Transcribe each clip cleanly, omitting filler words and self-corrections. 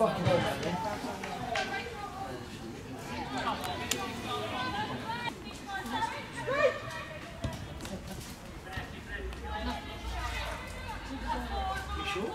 fucking over there. You sure?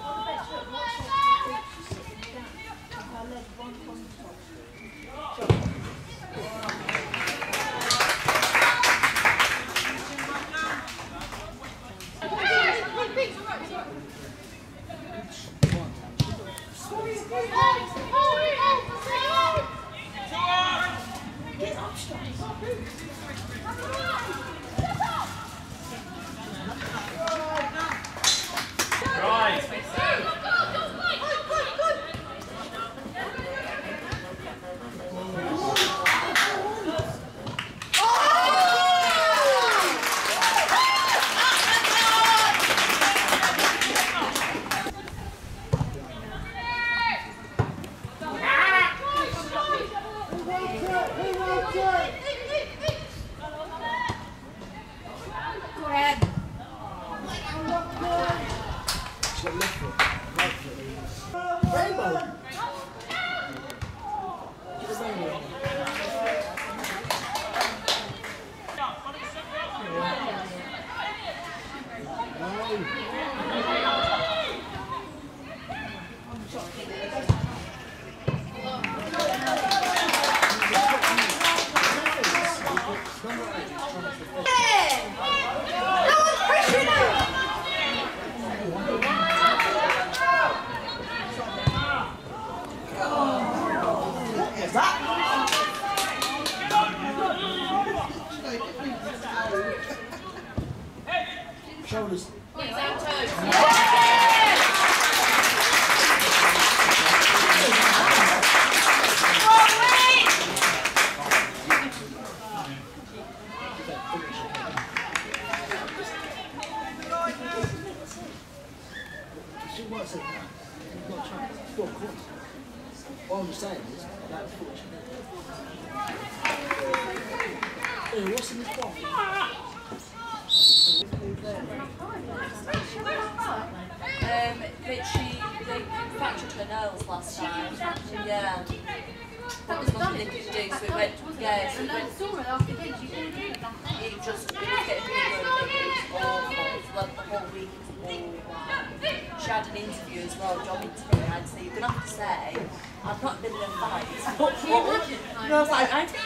Shoulders. Wait, down toes. All I'm saying is, that's fortunate. What's in this box? They fractured her nails last time. Yeah. That was nothing they could do, so it went. Yeah, so it went. It just was getting bigger and bigger. It was awful. Like the whole week was all wow. She had an interview as well, a job interview, and I'd say, you're gonna have to say, I've not been in a fight. What? No, like I did.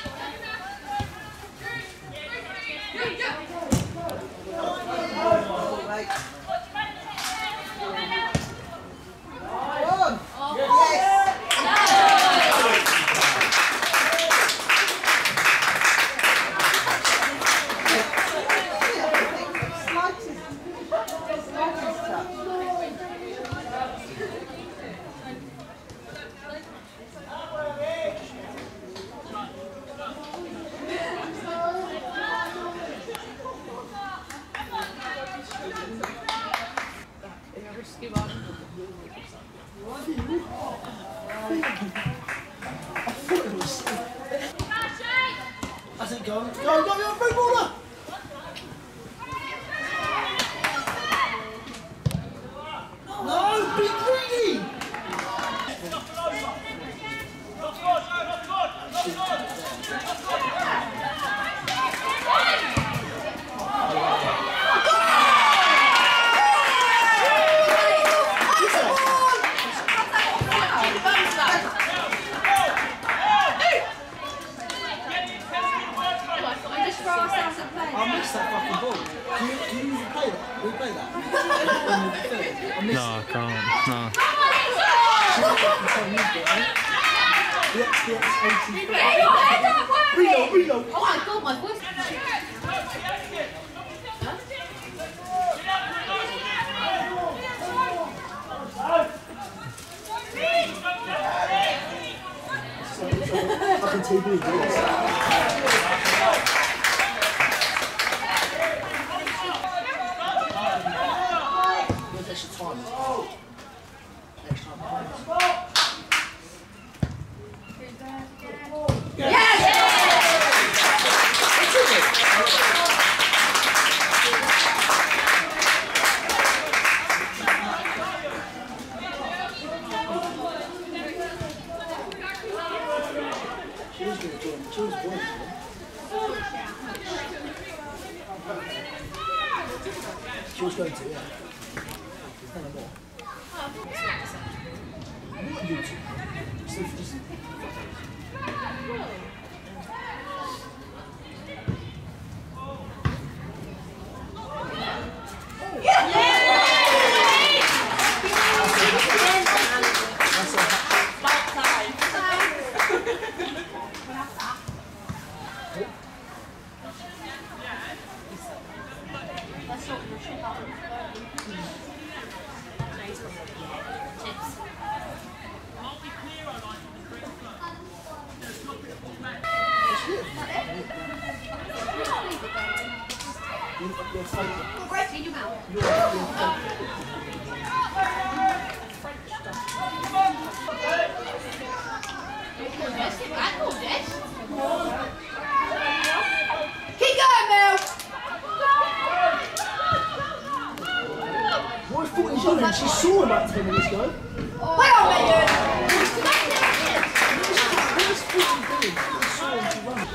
Go, free baller! No, be greedy! No, I can't. No. Reload. Oh my god, my voice. Fucking TV. She was going to, yeah. She saw about 10 minutes ago. Oh. Wait on me, dude! What is Fulton doing? She saw him to run.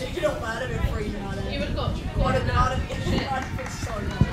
She could have murdered him for you, you would have got you. Would have been out of it. She would have been so long.